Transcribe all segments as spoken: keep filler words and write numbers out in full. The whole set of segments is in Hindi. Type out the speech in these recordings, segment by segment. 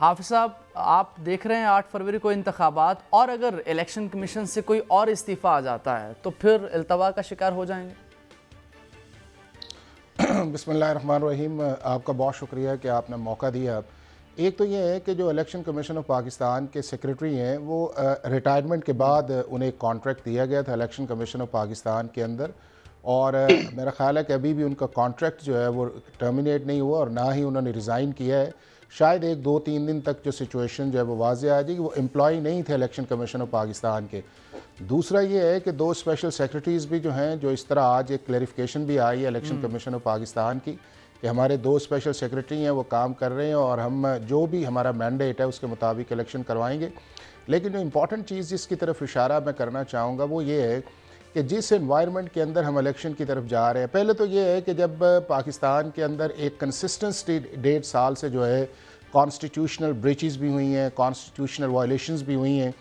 हाफिज साहब, आप देख रहे हैं आठ फरवरी को इंतखाबात और अगर इलेक्शन कमीशन से कोई और इस्तीफ़ा आ जाता है तो फिर अल्तवा का शिकार हो जाएंगे। बिस्मिल्लाहिर्रहमानिर्रहीम, आपका बहुत शुक्रिया कि आपने मौका दिया। एक तो ये है कि जो इलेक्शन कमीशन ऑफ पाकिस्तान के सेक्रेटरी हैं वो रिटायरमेंट के बाद उन्हें एक कॉन्ट्रैक्ट दिया गया था इलेक्शन कमीशन ऑफ पाकिस्तान के अंदर और मेरा ख़्याल है कि अभी भी उनका कॉन्ट्रैक्ट जो है वो टर्मिनेट नहीं हुआ और ना ही उन्होंने रिज़ाइन किया है। शायद एक दो तीन दिन तक जो सिचुएशन जो है वो वाज़े आ जाएगी। वो एम्प्लॉय नहीं थे इलेक्शन कमीशन ऑफ पाकिस्तान के। दूसरा ये है कि दो स्पेशल सेक्रेटरीज़ भी जो हैं, जो इस तरह आज एक क्लेरिफिकेशन भी आई है इलेक्शन कमीशन ऑफ पाकिस्तान की कि हमारे दो स्पेशल सेक्रेटरी हैं, वो काम कर रहे हैं और हम जो भी हमारा मैंडेट है उसके मुताबिक इलेक्शन करवाएंगे। लेकिन जो इम्पॉर्टेंट चीज़ जिसकी तरफ इशारा मैं करना चाहूँगा वो ये है कि जिस एनवायरनमेंट के अंदर हम इलेक्शन की तरफ जा रहे हैं, पहले तो ये है कि जब पाकिस्तान के अंदर एक कंसिस्टेंसी डेढ़ साल से जो है कॉन्स्टिट्यूशनल ब्रीचेस भी हुई हैं, कॉन्स्टिट्यूशनल वायलेशंस भी हुई हैं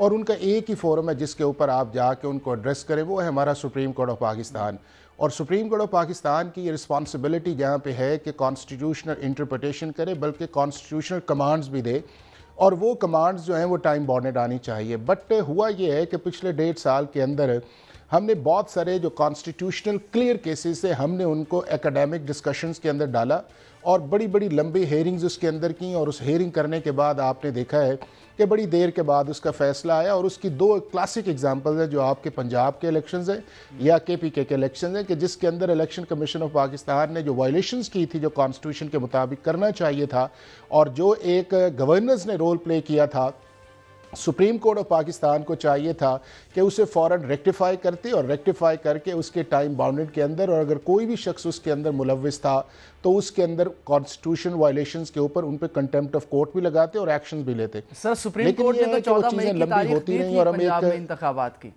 और उनका एक ही फोरम है जिसके ऊपर आप जाके उनको एड्रेस करें, वो है हमारा सुप्रीम कोर्ट ऑफ पाकिस्तान। और सुप्रीम कोर्ट ऑफ पाकिस्तान की ये रिस्पॉन्सिबिलिटी जहाँ पे है कि कॉन्स्टिट्यूशनल इंटरप्रटेशन करे बल्कि कॉन्स्टिट्यूशनल कमांड्स भी दे और वो कमांड्स जो हैं वो टाइम बाउंडेड आनी चाहिए। बट हुआ ये है कि पिछले डेढ़ साल के अंदर हमने बहुत सारे जो कॉन्स्टिट्यूशनल क्लियर केसेस से हमने उनको एकेडमिक डिस्कशंस के अंदर डाला और बड़ी बड़ी लंबी हेयरिंग्स उसके अंदर की और उस हेयरिंग करने के बाद आपने देखा है कि बड़ी देर के बाद उसका फैसला आया। और उसकी दो क्लासिक एग्जांपल्स हैं जो आपके पंजाब के इलेक्शंस हैं या केपीके के इलेक्शंस हैं कि जिसके अंदर इलेक्शन कमीशन ऑफ पाकिस्तान ने जो वायलेशंस की थी जो कॉन्स्टिट्यूशन के मुताबिक करना चाहिए था और जो एक गवर्नेंस ने रोल प्ले किया था, सुप्रीम कोर्ट ऑफ पाकिस्तान को चाहिए था कि उसे फ़ौरन रेक्टिफाई करते और रेक्टिफाई करके उसके टाइम बाउंडेड के अंदर और अगर कोई भी शख्स उसके अंदर मुलविस था तो उसके अंदर कॉन्स्टिट्यूशन वायलेशंस के ऊपर उन पर कंटेम्प्ट ऑफ कोर्ट भी लगाते और एक्शन भी लेते। सर, सुप्रीम कोर्ट ने तो चौदह मई की तारीख दी थी पंजाब में इंतखाबात की।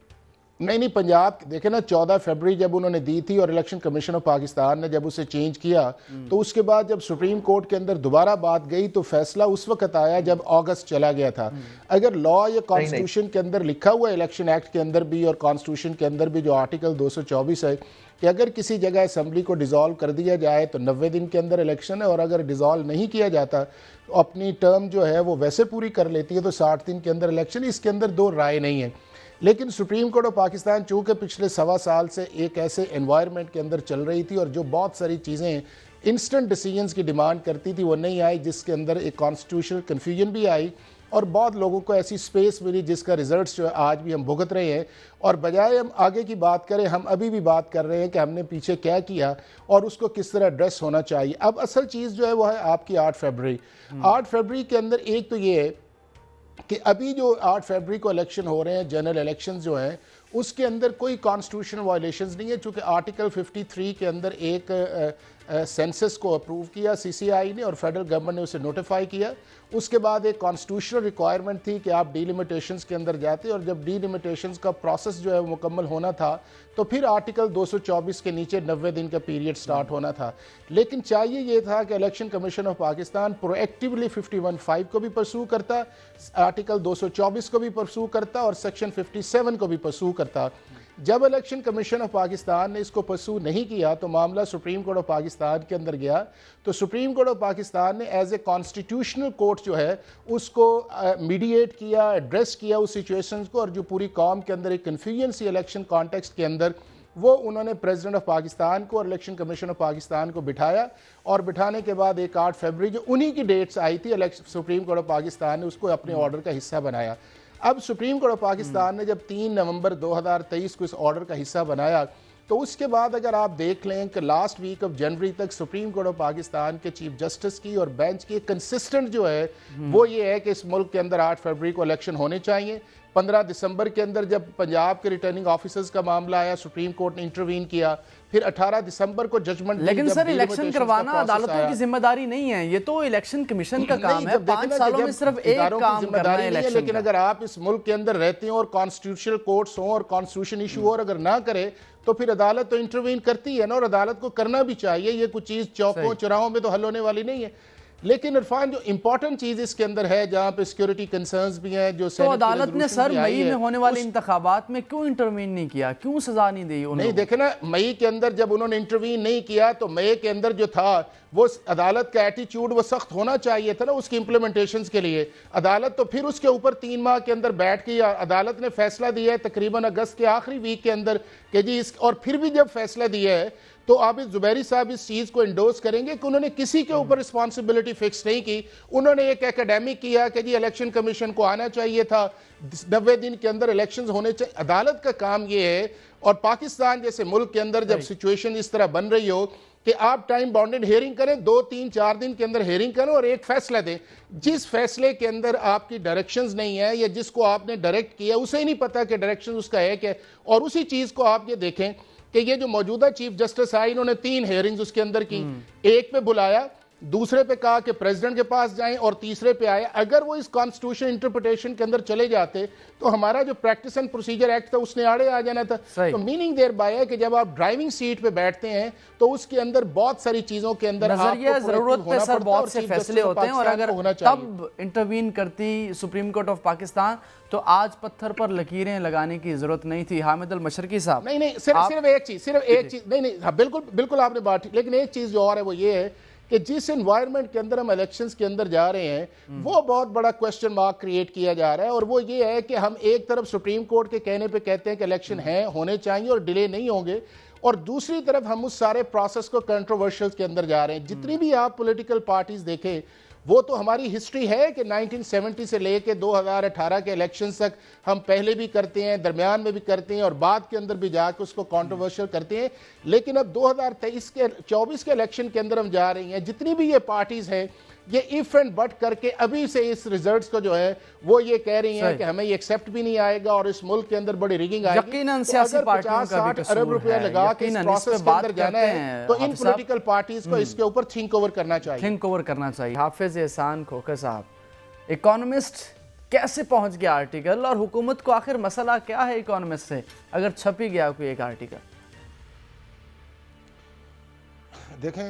नहीं नहीं पंजाब देखे ना, चौदह फरवरी जब उन्होंने दी थी और इलेक्शन कमीशन ऑफ पाकिस्तान ने जब उसे चेंज किया तो उसके बाद जब सुप्रीम कोर्ट के अंदर दोबारा बात गई तो फैसला उस वक्त आया जब अगस्त चला गया था। अगर लॉ या कॉन्स्टिट्यूशन के अंदर लिखा हुआ इलेक्शन एक्ट के अंदर भी और कॉन्स्टिट्यूशन के अंदर भी जो आर्टिकल दो सौ चौबीस है कि अगर किसी जगह असम्बली को डिसॉल्व कर दिया जाए तो नब्बे दिन के अंदर इलेक्शन है और अगर डिसॉल्व नहीं किया जाता तो अपनी टर्म जो है वो वैसे पूरी कर लेती है तो साठ दिन के अंदर इलेक्शन, इसके अंदर दो राय नहीं है। लेकिन सुप्रीम कोर्ट ऑफ पाकिस्तान चूँकि पिछले सवा साल से एक ऐसे एनवायरनमेंट के अंदर चल रही थी और जो बहुत सारी चीज़ें इंस्टेंट डिसीजंस की डिमांड करती थी वो नहीं आई, जिसके अंदर एक कॉन्स्टिट्यूशनल कन्फ्यूजन भी आई और बहुत लोगों को ऐसी स्पेस मिली जिसका रिजल्ट्स जो आज भी हम भुगत रहे हैं। और बजाय हम आगे की बात करें, हम अभी भी बात कर रहे हैं कि हमने पीछे क्या किया और उसको किस तरह एड्रेस होना चाहिए। अब असल चीज़ जो है वो है आपकी आठ फरवरी। आठ फरवरी के अंदर एक तो ये है कि अभी जो आठ फरवरी को इलेक्शन हो रहे हैं, जनरल इलेक्शंस जो हैं उसके अंदर कोई कॉन्स्टिट्यूशनल वायलेशंस नहीं है चूँकि आर्टिकल तिरेपन के अंदर एक सेंसस को अप्रूव किया सीसीआई ने और फेडरल गवर्नमेंट ने उसे नोटिफाई किया। उसके बाद एक कॉन्स्टिट्यूशनल रिक्वायरमेंट थी कि आप डीलिमिटेशंस के अंदर जाते और जब डीलिमिटेशंस का प्रोसेस जो है मुकम्मल होना था तो फिर आर्टिकल दो सौ चौबीस के नीचे नब्बे दिन का पीरियड स्टार्ट होना था। लेकिन चाहिए ये था कि election commission of Pakistan proactively fifty one five को भी परसू करता, आर्टिकल दो सौ चौबीस को भी परसू करता और सेक्शन फिफ्टी सेवन को भी परसू करता। जब इलेक्शन कमीशन ऑफ पाकिस्तान ने इसको परसू नहीं किया तो मामला सुप्रीम कोर्ट ऑफ पाकिस्तान के अंदर गया तो सुप्रीम कोर्ट ऑफ पाकिस्तान ने एज ए कॉन्स्टिट्यूशनल कोर्ट जो है उसको मीडिएट किया, एड्रेस किया उस सिचुएशन को और जो पूरी कौम के अंदर एक कन्फ्यूजन सी इलेक्शन कॉन्टेक्स्ट के अंदर वो उन्होंने प्रेसिडेंट ऑफ पाकिस्तान को और इलेक्शन कमीशन ऑफ पाकिस्तान को बिठाया और बिठाने के बाद एक आठ फरवरी जो उन्हीं की डेट्स आई थी सुप्रीम कोर्ट ऑफ पाकिस्तान ने उसको अपने ऑर्डर का हिस्सा बनाया। अब सुप्रीम कोर्ट ऑफ पाकिस्तान ने जब तीन नवंबर दो हज़ार तेईस को इस ऑर्डर का हिस्सा बनाया तो उसके बाद अगर आप देख लें कि लास्ट वीक ऑफ जनवरी तक सुप्रीम कोर्ट ऑफ पाकिस्तान के चीफ जस्टिस की और बेंच की कंसिस्टेंट जो है वो ये है कि इस मुल्क के अंदर आठ फरवरी को इलेक्शन होने चाहिए। पंद्रह दिसंबर के अंदर जब पंजाब के रिटर्निंग ऑफिसर्स का मामला आया सुप्रीम कोर्ट ने इंटरवीन किया, फिर अठारह दिसंबर को जजमेंट। लेकिन सर, इलेक्शन करवाना अदालतों की जिम्मेदारी नहीं है, ये तो इलेक्शन कमीशन का काम है। पांच सालों में सिर्फ एक काम करना है। लेकिन अगर आप इस मुल्क के अंदर रहते हो और कॉन्स्टिट्यूशनल कोर्ट्स हो और कॉन्स्टिट्यूशन इशू हो और अगर ना करे तो फिर अदालत तो इंटरवीन करती है ना और अदालत को करना भी चाहिए। ये कुछ चीज चौकों चौराहों में तो हल होने वाली नहीं है। लेकिन इरफान जो इम्पोर्टेंट चीज़ इसके अंदर है, जहाँ पे सिक्योरिटी कंसर्न्स भी हैं, जो तो अदालत ने सर मई में होने वाले उस... इंतखाबात में क्यों इंटरवीन नहीं किया, क्यों सजा नहीं दी उन्होंने? नहीं देखे ना, मई के अंदर जब उन्होंने इंटरवीन नहीं किया तो मई के अंदर जो था वो अदालत का एटीट्यूड वो सख्त होना चाहिए था ना उसकी इम्प्लीमेंटेशन के लिए। अदालत तो फिर उसके ऊपर तीन माह के अंदर बैठ गई। अदालत ने फैसला दिया है तकरीबन अगस्त के आखिरी वीक के अंदर कि जी इस, और फिर भी जब फैसला दिया है तो आबिद जुबैरी साहब इस चीज़ को इंडोस करेंगे कि उन्होंने किसी के ऊपर रिस्पॉन्सिबिलिटी फिक्स नहीं की। उन्होंने एक एकेडमिक किया कि जी इलेक्शन कमीशन को आना चाहिए था, नब्बे दिन के अंदर इलेक्शंस होने चाहिए। अदालत का काम ये है, और पाकिस्तान जैसे मुल्क के अंदर जब सिचुएशन इस तरह बन रही हो कि आप टाइम बाउंडेड हेयरिंग करें, दो तीन चार दिन के अंदर हेयरिंग करें और एक फैसला दें। जिस फैसले के अंदर आपकी डायरेक्शंस नहीं है या जिसको आपने डायरेक्ट किया उसे ही नहीं पता कि डायरेक्शन उसका है क्या। और उसी चीज़ को आप ये देखें कि ये जो मौजूदा चीफ जस्टिस आए, इन्होंने तीन हेयरिंग्स उसके अंदर की, एक पे बुलाया, दूसरे पे कहा कि प्रेसिडेंट के पास जाएं और तीसरे पे आए। अगर वो इस कॉन्स्टिट्यूशन इंटरप्रिटेशन के अंदर चले जाते तो हमारा जो प्रैक्टिस एंड प्रोसीजर एक्ट था उसने आड़े आ जाना था। तो मीनिंग देर बाय है कि जब आप ड्राइविंग सीट पे बैठते हैं तो उसके अंदर बहुत सारी चीजों के अंदर जरूरत पे सर बहुत से फैसले होते हैं, और अगर तब इंटरवीन करती सुप्रीम कोर्ट ऑफ पाकिस्तान तो आज पत्थर पर लकीरें लगाने की जरूरत नहीं थी। हामिद अल मशरकी साहब, नहीं नहीं सिर्फ सिर्फ एक चीज सिर्फ एक चीज नहीं नहीं बिल्कुल बिल्कुल आपने बात, लेकिन एक चीज जो और है वो ये है कि जिस एनवायरनमेंट के अंदर हम इलेक्शंस के अंदर जा रहे हैं वो बहुत बड़ा क्वेश्चन मार्क क्रिएट किया जा रहा है। और वो ये है कि हम एक तरफ सुप्रीम कोर्ट के कहने पे कहते हैं कि इलेक्शन हैं, होने चाहिए और डिले नहीं होंगे, और दूसरी तरफ हम उस सारे प्रोसेस को कंट्रोवर्शियल के अंदर जा रहे हैं। जितनी भी आप पॉलिटिकल पार्टीज देखें, वो तो हमारी हिस्ट्री है कि नाइनटीन सेवेंटी से लेके दो हज़ार अठारह के इलेक्शन तक हम पहले भी करते हैं, दरमियान में भी करते हैं और बाद के अंदर भी जाकर उसको कंट्रोवर्शियल करते हैं। लेकिन अब दो हज़ार तेईस के चौबीस के इलेक्शन के अंदर हम जा रही हैं। जितनी भी ये पार्टीज़ हैं ये इफ एंड बट करके अभी से इस रिजल्ट्स को जो है वो ये कह रही हैं कि हमें ये एक्सेप्ट भी नहीं आएगा और इस मुल्क के अंदर बड़ी रिगिंग आएगी। यकीनन सियासी पार्टियों का भी कसूर है, अरब रुपया लगा के इस प्रोसेस के अंदर जाना है तो इन पॉलिटिकल पार्टीज को इसके ऊपर थिंक ओवर करना चाहिए थिंक ओवर करना चाहिए हाफिज एहसान खोखर साहब, इकोनॉमिस्ट कैसे पहुंच गया आर्टिकल, और हुकूमत को आखिर मसला क्या है इकोनॉमिस्ट से अगर छपी गया कोई एक आर्टिकल? देखें,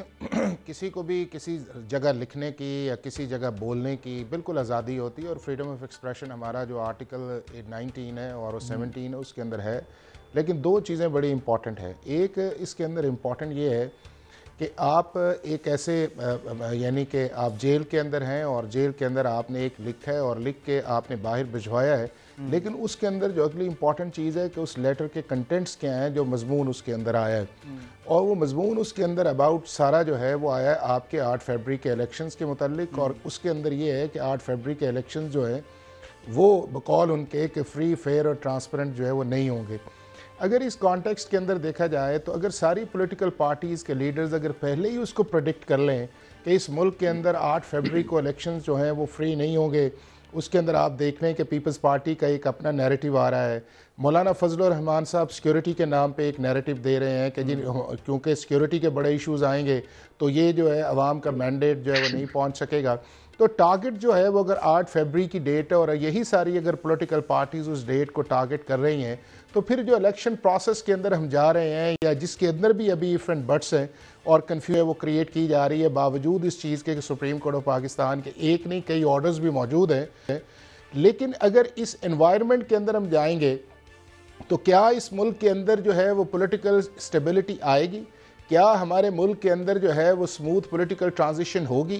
किसी को भी किसी जगह लिखने की या किसी जगह बोलने की बिल्कुल आज़ादी होती है, और फ्रीडम ऑफ एक्सप्रेशन हमारा जो आर्टिकल नाइनटीन है और सेवनटीन है उसके अंदर है। लेकिन दो चीज़ें बड़ी इम्पॉर्टेंट है। एक इसके अंदर इम्पॉर्टेंट ये है कि आप एक ऐसे यानी कि आप जेल के अंदर हैं और जेल के अंदर आपने एक लिखा है और लिख के आपने बाहर भिजवाया है, लेकिन उसके अंदर जो अगली इम्पॉर्टेंट चीज़ है कि उस लेटर के कंटेंट्स क्या हैं, जो मजमून उसके अंदर आया है, और वो मजमून उसके अंदर अबाउट सारा जो है वो आया है आपके आठ फरवरी के इलेक्शंस के मुतालिक। और उसके अंदर ये है कि आठ फरवरी के इलेक्शन जो है वो बकौल उनके कि फ्री फेयर और ट्रांसपेरेंट जो है वो नहीं होंगे। अगर इस कॉन्टेक्स्ट के अंदर देखा जाए तो अगर सारी पॉलिटिकल पार्टीज़ के लीडर्स अगर पहले ही उसको प्रेडिक्ट कर लें कि इस मुल्क के अंदर आठ फरवरी को इलेक्शंस जो हैं वो फ्री नहीं होंगे, उसके अंदर आप देख रहे हैं कि पीपल्स पार्टी का एक अपना नैरेटिव आ रहा है। मौलाना फजल रहमान साहब सिक्योरिटी के नाम पे एक नैरेटिव दे रहे हैं कि जी क्योंकि सिक्योरिटी के बड़े इश्यूज़ आएंगे तो ये जो है आवाम का मैंडेट जो है वो नहीं पहुंच सकेगा। तो टारगेट जो है वो अगर आठ फरवरी की डेट है और यही सारी अगर पॉलिटिकल पार्टीज़ उस डेट को टारगेट कर रही हैं तो फिर जो इलेक्शन प्रोसेस के अंदर हम जा रहे हैं या जिसके अंदर भी अभी इफ एंड बट्स हैं और कन्फ्यूज वो क्रिएट की जा रही है, बावजूद इस चीज़ के कि सुप्रीम कोर्ट ऑफ पाकिस्तान के एक नहीं कई ऑर्डर्स भी मौजूद हैं। लेकिन अगर इस एनवायरनमेंट के अंदर हम जाएंगे तो क्या इस मुल्क के अंदर जो है वो पॉलिटिकल स्टेबिलिटी आएगी? क्या हमारे मुल्क के अंदर जो है वो स्मूथ पॉलिटिकल ट्रांजिशन होगी?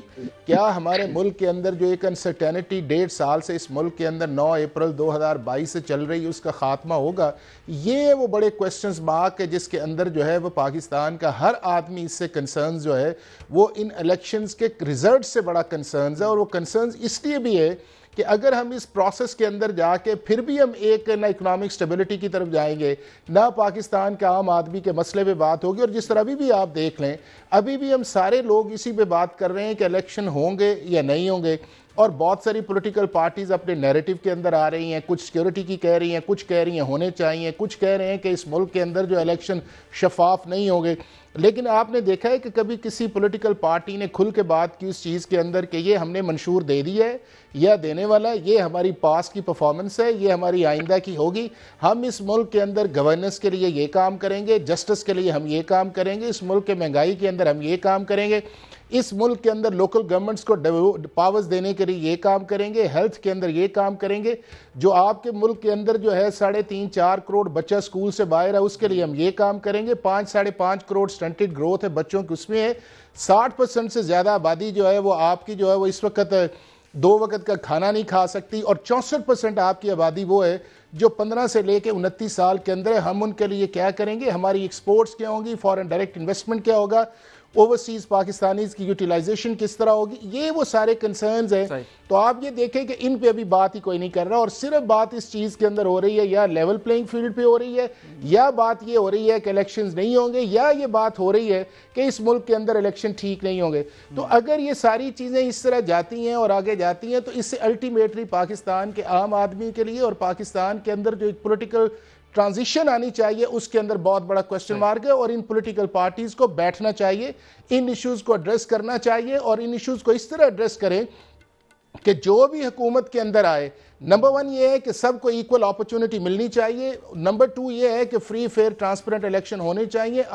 क्या हमारे मुल्क के अंदर जो एक अनसर्टेनिटी डेढ़ साल से इस मुल्क के अंदर नौ अप्रैल दो हज़ार बाईस से चल रही है उसका खात्मा होगा? ये वो बड़े क्वेश्चंस मार्क है जिसके अंदर जो है वो पाकिस्तान का हर आदमी इससे कंसर्न जो है वो इन इलेक्शंस के रिजल्ट से बड़ा कंसर्न है। और वो कंसर्न इसलिए भी है कि अगर हम इस प्रोसेस के अंदर जाके फिर भी हम एक ना इकोनॉमिक स्टेबिलिटी की तरफ जाएंगे ना पाकिस्तान का आम आदमी के मसले पे बात होगी। और जिस तरह अभी भी आप देख लें, अभी भी हम सारे लोग इसी पे बात कर रहे हैं कि इलेक्शन होंगे या नहीं होंगे, और बहुत सारी पॉलिटिकल पार्टीज़ अपने नैरेटिव के अंदर आ रही हैं। कुछ सिक्योरिटी की कह रही हैं, कुछ कह रही हैं होने चाहिए, कुछ कह रहे हैं कि इस मुल्क के अंदर जो इलेक्शन शफाफ नहीं होंगे। लेकिन आपने देखा है कि कभी किसी पॉलिटिकल पार्टी ने खुल के बात की उस चीज़ के अंदर कि ये हमने मंशूर दे दी है या देने वाला, ये हमारी पास की परफॉर्मेंस है, ये हमारी आइंदा की होगी, हम इस मुल्क के अंदर गवर्नेंस के लिए ये काम करेंगे, जस्टिस के लिए हम ये काम करेंगे, इस मुल्क के महंगाई के अंदर हम ये काम करेंगे। इस मुल्क के अंदर लोकल गवर्नमेंट्स को पावर्स देने के लिए ये काम करेंगे, हेल्थ के अंदर ये काम करेंगे। जो आपके मुल्क के अंदर जो है साढ़े तीन चार करोड़ बच्चा स्कूल से बाहर है, उसके लिए हम ये काम करेंगे। पाँच साढ़े पाँच करोड़ स्टंटेड ग्रोथ है बच्चों की, उसमें है साठ परसेंट से ज़्यादा आबादी जो है वो आपकी जो है वो इस वक्त दो वक्त का खाना नहीं खा सकती, और चौंसठ परसेंट आपकी आबादी वो है जो पंद्रह से लेके उनतीस साल के अंदर है। हम उनके लिए क्या करेंगे, हमारी एक्सपोर्ट्स क्या होंगी, फॉरेन डायरेक्ट इन्वेस्टमेंट क्या होगा, ओवरसीज़ पाकिस्तानीज़ की यूटिलाइजेशन किस तरह होगी, ये वो सारे कंसर्न्स हैं। तो आप ये देखें कि इन पे अभी बात ही कोई नहीं कर रहा, और सिर्फ बात इस चीज़ के अंदर हो रही है या लेवल प्लेइंग फील्ड पे हो रही है, या बात ये हो रही है कि इलेक्शंस नहीं होंगे, या ये बात हो रही है कि इस मुल्क के अंदर इलेक्शन ठीक नहीं होंगे। तो अगर ये सारी चीज़ें इस तरह जाती हैं और आगे जाती हैं तो इससे अल्टीमेटली पाकिस्तान के आम आदमी के लिए और पाकिस्तान के अंदर जो एक पोलिटिकल ट्रांजिशन आनी चाहिए उसके अंदर बहुत बड़ा क्वेश्चन मार्क है। और इन पॉलिटिकल पार्टीज को बैठना चाहिए, इन इश्यूज को एड्रेस करना चाहिए, और इन इश्यूज को इस तरह एड्रेस करें कि जो भी हुकूमत के अंदर आए, नंबर वन ये है कि सबको इक्वल अपॉर्चुनिटी मिलनी चाहिए, नंबर टू ये है कि फ्री फेयर ट्रांसपेरेंट इलेक्शन होने चाहिए।